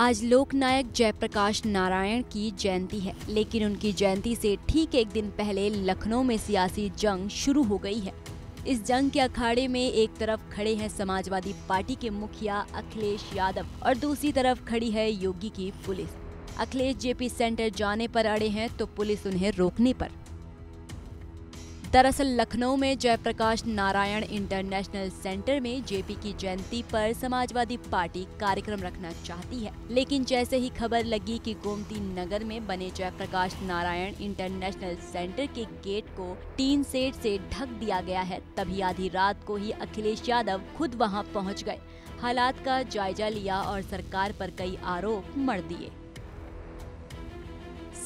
आज लोकनायक जयप्रकाश नारायण की जयंती है, लेकिन उनकी जयंती से ठीक एक दिन पहले लखनऊ में सियासी जंग शुरू हो गई है। इस जंग के अखाड़े में एक तरफ खड़े हैं समाजवादी पार्टी के मुखिया अखिलेश यादव और दूसरी तरफ खड़ी है योगी की पुलिस। अखिलेश जेपी सेंटर जाने पर अड़े हैं तो पुलिस उन्हें रोकने पर। दरअसल लखनऊ में जयप्रकाश नारायण इंटरनेशनल सेंटर में जेपी की जयंती पर समाजवादी पार्टी कार्यक्रम रखना चाहती है, लेकिन जैसे ही खबर लगी कि गोमती नगर में बने जयप्रकाश नारायण इंटरनेशनल सेंटर के गेट को टीन शेड से ढक दिया गया है, तभी आधी रात को ही अखिलेश यादव खुद वहां पहुंच गए, हालात का जायजा लिया और सरकार पर कई आरोप मढ़ दिए।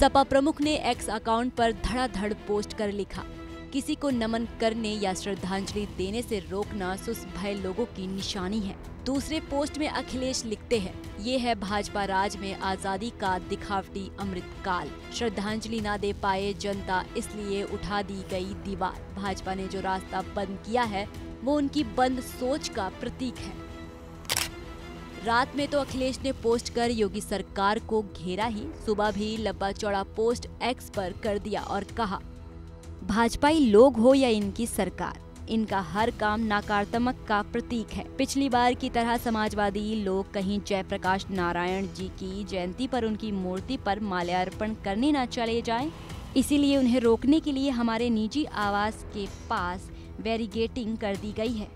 सपा प्रमुख ने एक्स अकाउंट पर धड़ाधड़ पोस्ट कर लिखा, किसी को नमन करने या श्रद्धांजलि देने से रोकना सुसभय लोगों की निशानी है। दूसरे पोस्ट में अखिलेश लिखते हैं, ये है भाजपा राज में आजादी का दिखावटी अमृतकाल, श्रद्धांजलि ना दे पाए जनता इसलिए उठा दी गई दीवार। भाजपा ने जो रास्ता बंद किया है वो उनकी बंद सोच का प्रतीक है। रात में तो अखिलेश ने पोस्ट कर योगी सरकार को घेरा ही, सुबह भी लंबा चौड़ा पोस्ट एक्स पर कर दिया और कहा, भाजपाई लोग हो या इनकी सरकार, इनका हर काम नकारात्मक का प्रतीक है। पिछली बार की तरह समाजवादी लोग कहीं जयप्रकाश नारायण जी की जयंती पर उनकी मूर्ति पर माल्यार्पण करने न चले जाएं, इसीलिए उन्हें रोकने के लिए हमारे निजी आवास के पास बैरिकेडिंग कर दी गई है।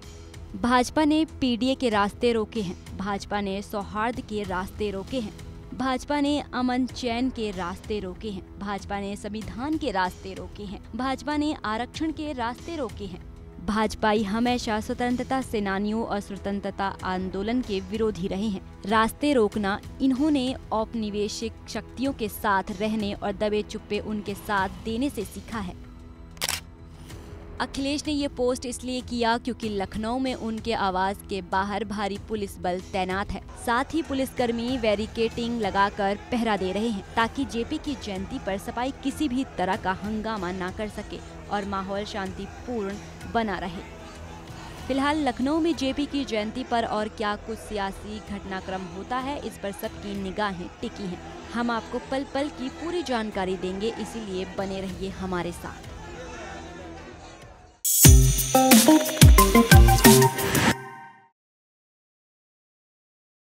भाजपा ने पीडीए के रास्ते रोके हैं, भाजपा ने सौहार्द के रास्ते रोके हैं, भाजपा ने अमन चैन के रास्ते रोके हैं, भाजपा ने संविधान के रास्ते रोके हैं, भाजपा ने आरक्षण के रास्ते रोके हैं। भाजपाई हमेशा स्वतंत्रता सेनानियों और स्वतंत्रता आंदोलन के विरोधी रहे हैं। रास्ते रोकना इन्होंने औपनिवेशिक शक्तियों के साथ रहने और दबे चुप्पे उनके साथ देने से सीखा है। अखिलेश ने ये पोस्ट इसलिए किया क्योंकि लखनऊ में उनके आवास के बाहर भारी पुलिस बल तैनात है, साथ ही पुलिसकर्मी बैरिकेडिंग लगाकर पहरा दे रहे हैं ताकि जेपी की जयंती पर सफाई किसी भी तरह का हंगामा ना कर सके और माहौल शांतिपूर्ण बना रहे। फिलहाल लखनऊ में जेपी की जयंती पर और क्या कुछ सियासी घटनाक्रम होता है, इस पर सबकी निगाहें टिकी हैं। हम आपको पल पल की पूरी जानकारी देंगे, इसीलिए बने रहिए हमारे साथ।